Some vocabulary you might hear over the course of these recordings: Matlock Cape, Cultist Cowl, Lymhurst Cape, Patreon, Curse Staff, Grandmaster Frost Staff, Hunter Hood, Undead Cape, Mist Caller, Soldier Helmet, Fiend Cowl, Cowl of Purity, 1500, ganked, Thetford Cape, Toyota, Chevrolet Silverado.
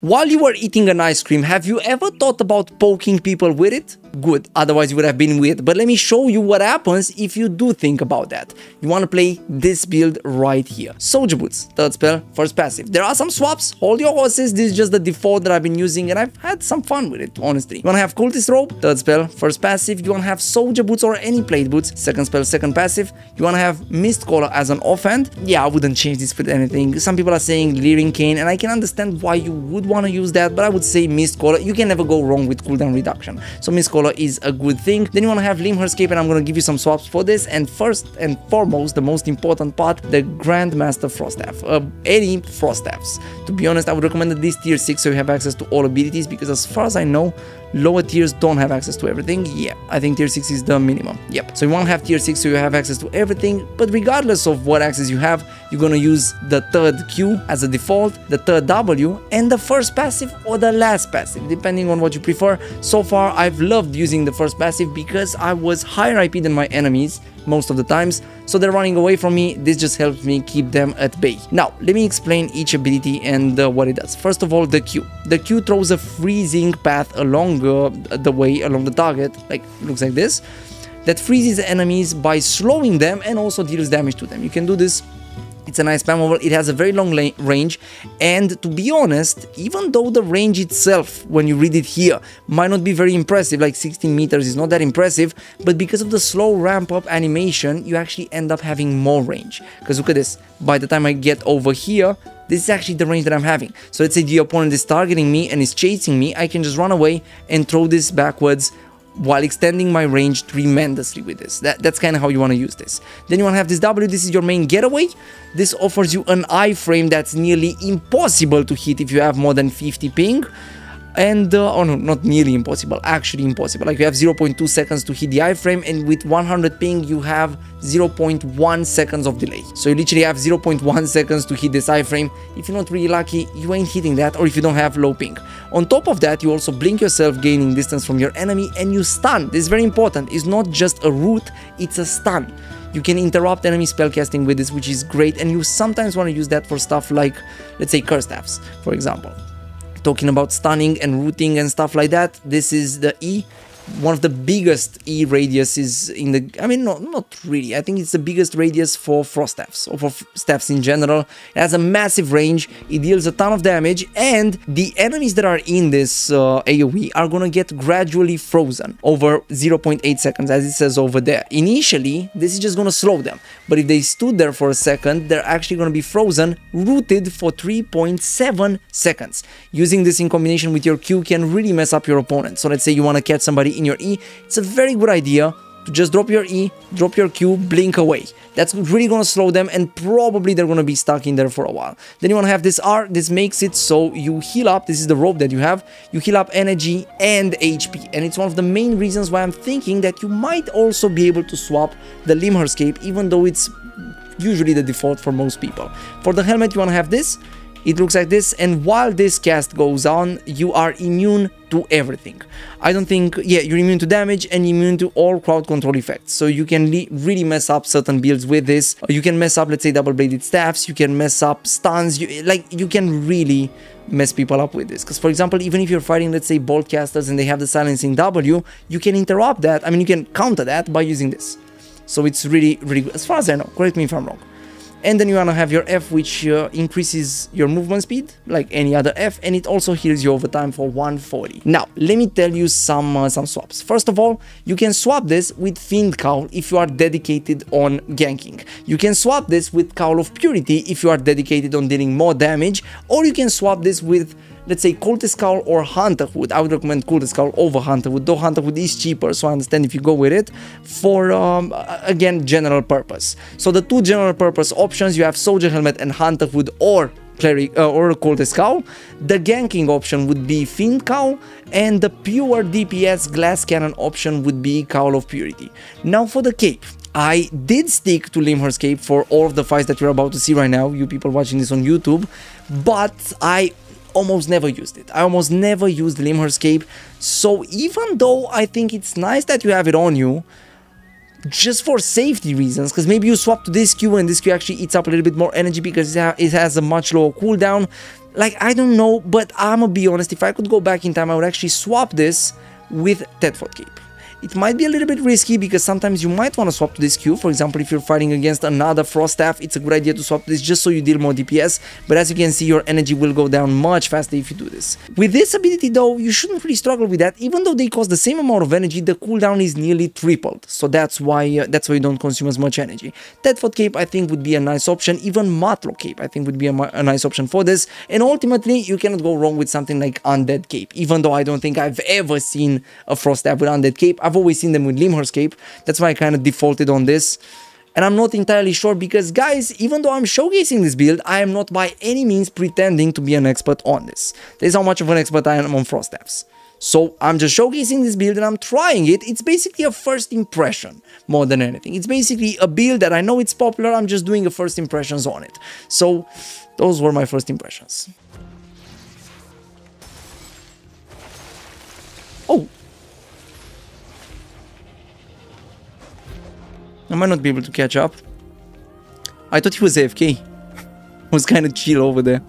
While you were eating an ice cream, have you ever thought about poking people with it? Good, otherwise you would have been weird. But let me show you what happens if you do think about that. You want to play this build right here. Soldier Boots, third spell, first passive. There are some swaps, hold your horses. This is just the default that I've been using and I've had some fun with it, honestly. You want to have Cultist Robe, third spell, first passive. You want to have Soldier Boots or any Plate Boots, second spell, second passive. You want to have Mist Caller as an offhand. Yeah, I wouldn't change this for anything. Some people are saying Leering Cane and I can understand why you would want to use that, but I would say Mist Caller. You can never go wrong with cooldown reduction. So Mist Caller is a good thing. Then you want to have Lymhurst Cape, and I'm going to give you some swaps for this. And first and foremost, the most important part, the Grandmaster Frost Staff. Any Frost Staffs. To be honest, I would recommend at least tier 6 so you have access to all abilities, because as far as I know, lower tiers don't have access to everything. Yeah, I think tier 6 is the minimum. Yep. So you want to have tier 6 so you have access to everything, but regardless of what access you have, you're going to use the third Q as a default, the third W, and the first passive or the last passive, depending on what you prefer. So far, I've loved using the first passive because I was higher IP than my enemies most of the times, so they're running away from me. This just helps me keep them at bay. Now, let me explain each ability and what it does. First of all, the Q. The Q throws a freezing path along the way, along the target, like looks like this, that freezes enemies by slowing them and also deals damage to them. You can do this. It's a nice spammable, it has a very long range, and to be honest, even though the range itself, when you read it here, might not be very impressive, like 16 meters is not that impressive, but because of the slow ramp up animation, you actually end up having more range. Because look at this, by the time I get over here, this is actually the range that I'm having. So let's say the opponent is targeting me and is chasing me, I can just run away and throw this backwards, while extending my range tremendously with this. That's kind of how you want to use this. Then you want to have this W, this is your main getaway. This offers you an iframe that's nearly impossible to hit if you have more than 50 ping. And, oh no, not nearly impossible, actually impossible. Like you have 0.2 seconds to hit the iframe, and with 100 ping, you have 0.1 seconds of delay. So you literally have 0.1 seconds to hit this iframe. If you're not really lucky, you ain't hitting that, or if you don't have low ping. On top of that, you also blink yourself, gaining distance from your enemy, and you stun. This is very important. It's not just a root, it's a stun. You can interrupt enemy spellcasting with this, which is great, and you sometimes want to use that for stuff like, let's say, Curse Staffs, for example. Talking about stunning and rooting and stuff like that, this is the E, one of the biggest E radiuses in the, I mean, no, not really, I think it's the biggest radius for Frost Staffs, or for Staffs in general. It has a massive range, it deals a ton of damage, and the enemies that are in this AoE are gonna get gradually frozen over 0.8 seconds, as it says over there. Initially, this is just gonna slow them, but if they stood there for a second, they're actually gonna be frozen, rooted for 3.7 seconds. Using this in combination with your Q can really mess up your opponent. So let's say you wanna catch somebody in your E, it's a very good idea to just drop your E, drop your Q, blink away. That's really gonna slow them, and probably they're gonna be stuck in there for a while. Then you wanna have this R, this makes it so you heal up, this is the rope that you have, you heal up energy and HP, and it's one of the main reasons why I'm thinking that you might also be able to swap the Lymhurst Cape, even though it's usually the default for most people. For the helmet, you wanna have this, it looks like this, and while this cast goes on, you are immune to everything. I don't think, yeah, you're immune to damage and immune to all crowd control effects. So you can really mess up certain builds with this. You can mess up, let's say, double-bladed staffs, you can mess up stuns, you can really mess people up with this. Because, for example, even if you're fighting, let's say, bolt casters and they have the silencing W, you can interrupt that, I mean, you can counter that by using this. So it's really, really good, as far as I know, correct me if I'm wrong. And then you want to have your F, which increases your movement speed, like any other F, and it also heals you over time for 140. Now, let me tell you some swaps. First of all, you can swap this with Fiend Cowl if you are dedicated on ganking. You can swap this with Cowl of Purity if you are dedicated on dealing more damage, or you can swap this with, let's say, Cultist Cowl or Hunter Hood. I would recommend Cultist Cowl over Hunter Hood, though Hunter Hood is cheaper, so I understand if you go with it for, again, general purpose. So the two general purpose options, you have Soldier Helmet and Hunter Hood or Cleric or Cultist Cowl. The ganking option would be Fiend Cowl, and the pure DPS glass cannon option would be Cowl of Purity. Now for the cape. I did stick to Lymhurst Cape for all of the fights that you're about to see right now, you people watching this on YouTube, but I almost never used it. I almost never used Lymhurst Cape, so even though I think it's nice that you have it on you, just for safety reasons, because maybe you swap to this Q and this Q actually eats up a little bit more energy because it has a much lower cooldown. Like, I don't know, but I'm gonna be honest, if I could go back in time, I would actually swap this with Thetford Cape. It might be a little bit risky because sometimes you might want to swap to this Q. For example, if you're fighting against another Frost Staff, it's a good idea to swap this just so you deal more DPS. But as you can see, your energy will go down much faster if you do this. With this ability though, you shouldn't really struggle with that. Even though they cost the same amount of energy, the cooldown is nearly tripled. So that's why you don't consume as much energy. Thetford Cape, I think, would be a nice option. Even Matlock Cape, I think, would be a nice option for this. And ultimately, you cannot go wrong with something like Undead Cape. Even though I don't think I've ever seen a Frost Staff with Undead Cape. I've always seen them with Lymhurst Cape. That's why I kind of defaulted on this. And I'm not entirely sure because, guys, even though I'm showcasing this build, I am not by any means pretending to be an expert on this. There's how much of an expert I am on Frost Staffs. So I'm just showcasing this build and I'm trying it. It's basically a first impression more than anything. It's basically a build that I know it's popular. I'm just doing a first impressions on it. So those were my first impressions. Oh. I might not be able to catch up. I thought he was AFK. I was kind of chill over there.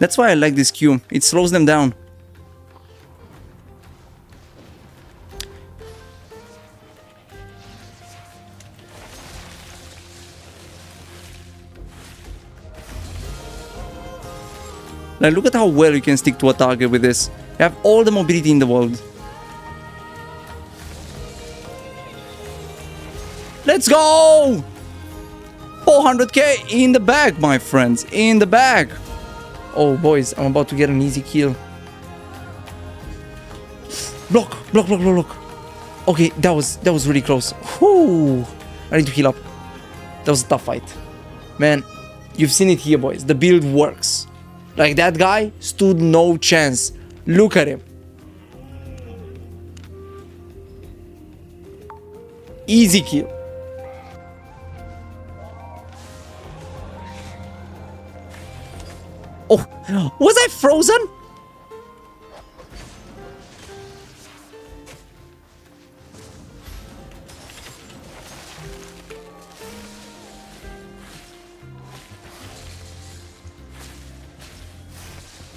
That's why I like this Q. It slows them down. Like, look at how well you can stick to a target with this. You have all the mobility in the world. Let's go! 400k in the bag, my friends. In the bag. Oh, boys, I'm about to get an easy kill. Block, block, block, block, block. Okay, that was really close. Whew. I need to heal up. That was a tough fight. Man, you've seen it here, boys. The build works. Like, that guy stood no chance. Look at him. Easy kill. Oh, was I frozen?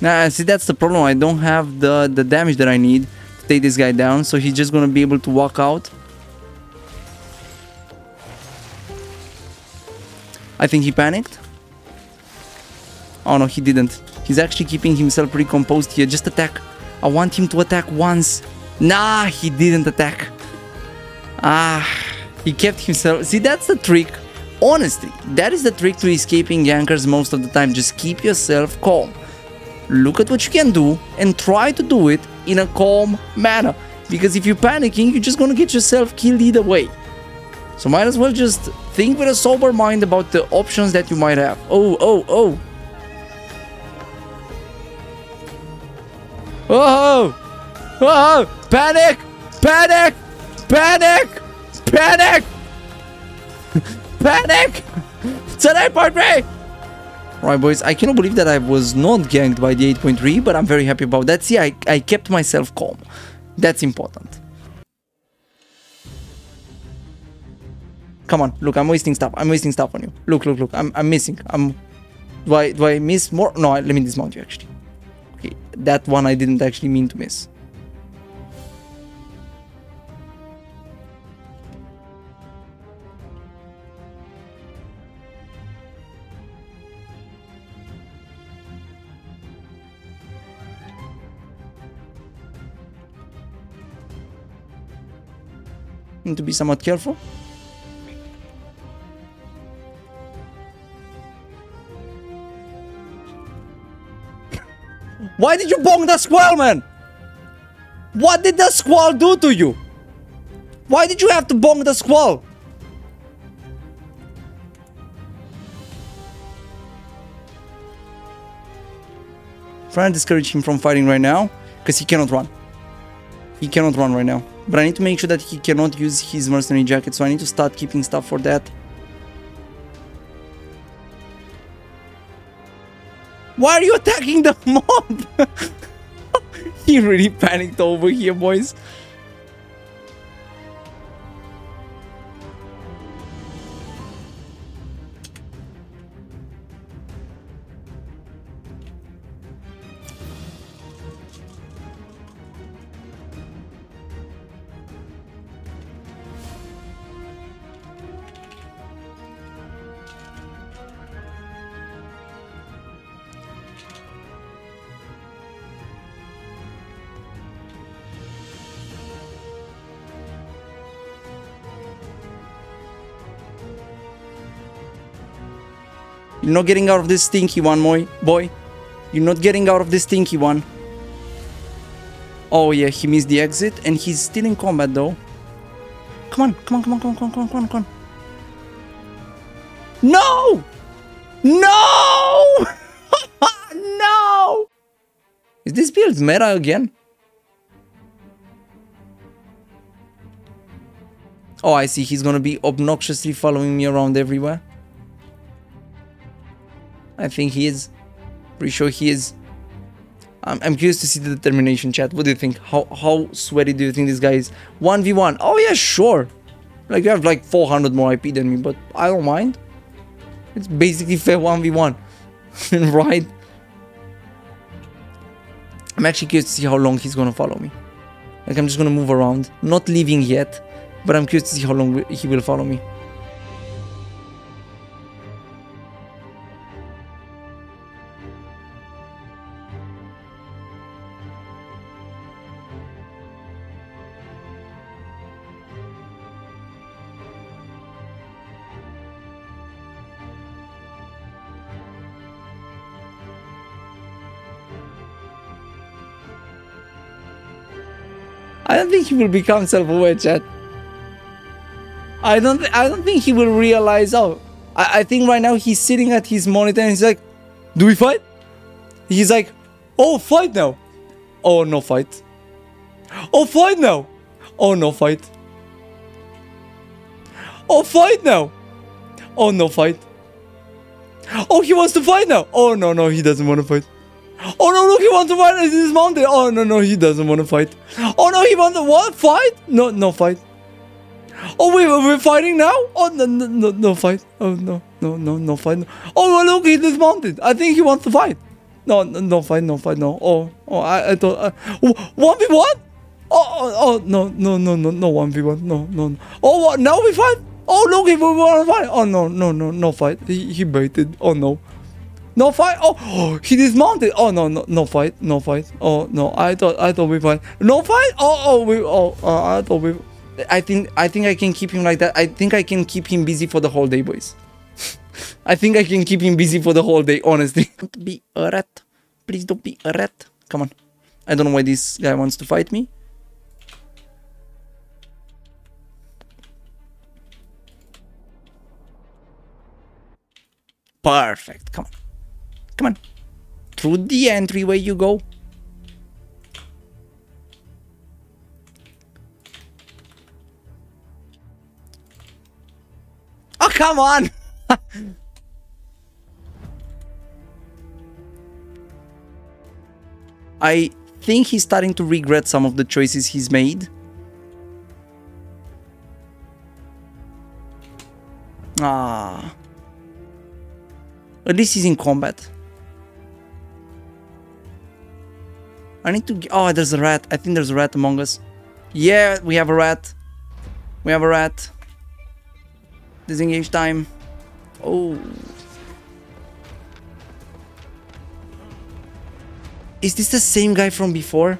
Nah, see, that's the problem. I don't have the damage that I need to take this guy down, so he's just gonna be able to walk out. I think he panicked. Oh no, he didn't. He's actually keeping himself pretty composed here. Just attack. I want him to attack once. Nah, he didn't attack. Ah, he kept himself. See, that's the trick. Honestly, that is the trick to escaping gankers most of the time. Just keep yourself calm. Look at what you can do and try to do it in a calm manner. Because if you're panicking, you're just going to get yourself killed either way. So might as well just think with a sober mind about the options that you might have. Oh, oh, oh. Whoa! Whoa! Panic! Panic! Panic! Panic! Panic! It's an 8.3! Alright, boys, I cannot believe that I was not ganked by the 8.3, but I'm very happy about that. See, I kept myself calm. That's important. Come on, look, I'm wasting stuff. I'm wasting stuff on you. Look, look, look, I'm missing. Do I miss more? No, let me dismount you, actually. Okay, that one I didn't actually mean to miss. Need to be somewhat careful. Why did you bong the squall, man? What did the squall do to you? Why did you have to bong the squall? trying to discourage him from fighting right now, because he cannot run. He cannot run right now. But I need to make sure that he cannot use his mercenary jacket, so I need to start keeping stuff for that. Why are you attacking the mob? He really panicked over here, boys. You're not getting out of this stinky one, boy. You're not getting out of this stinky one. Oh yeah, he missed the exit and he's still in combat though. Come on. No! No! No! Is this build meta again? Oh, I see. He's gonna be obnoxiously following me around everywhere. I think he is. Pretty sure he is. I'm curious to see the determination, chat. What do you think? How sweaty do you think this guy is? 1v1. Oh yeah, sure. Like, you have like 400 more IP than me, but I don't mind. It's basically fair 1v1. Right? I'm actually curious to see how long he's gonna follow me. Like, I'm just gonna move around. Not leaving yet, but I'm curious to see how long he will follow me. I don't think he will become self-aware, chat. I don't think he will realize. Oh, I think right now he's sitting at his monitor and he's like, "Do we fight?" He's like, "Oh, fight now." Oh, no fight. Oh, fight now. Oh, no fight. Oh, fight now. Oh, no fight. Oh, he wants to fight now. Oh, no, he doesn't want to fight. Oh no, look, he wants to fight. He's dismounted. Oh no, he doesn't want to fight. Oh no, he wants to what? Fight? No fight. Oh, we're fighting now? Oh no fight. Oh no fight. Oh well, look, he dismounted. I think he wants to fight. No fight. Oh, I thought 1v1? Oh no 1v1. No. Oh what? Now we fight? Oh look, if we want to fight. Oh no fight. He baited. Oh no. No fight. Oh, he dismounted. Oh no fight. No fight. Oh no, I thought we fight. No fight. I thought we. I think I can keep him like that. I think I can keep him busy for the whole day, boys. I think I can keep him busy for the whole day, honestly. Don't be a rat. Please don't be a rat. Come on. I don't know why this guy wants to fight me. Perfect. Come on. Come on. Through the entryway you go. Oh, come on! I think he's starting to regret some of the choices he's made. Ah. At least he's in combat. I need to... Oh, there's a rat. I think there's a rat among us. Yeah, we have a rat. We have a rat. Disengage time. Oh. Is this the same guy from before?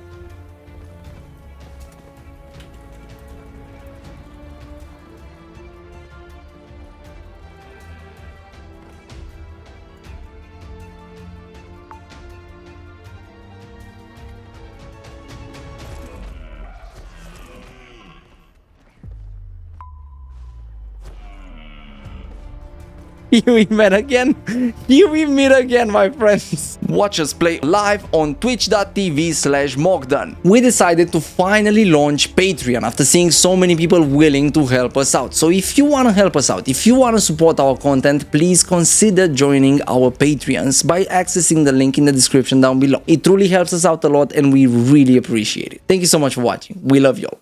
We met again. We meet again, my friends. Watch us play live on twitch.tv/Mogdone. We decided to finally launch Patreon after seeing so many people willing to help us out. So if you want to help us out, if you want to support our content, please consider joining our Patreons by accessing the link in the description down below. It truly helps us out a lot and we really appreciate it. Thank you so much for watching. We love y'all.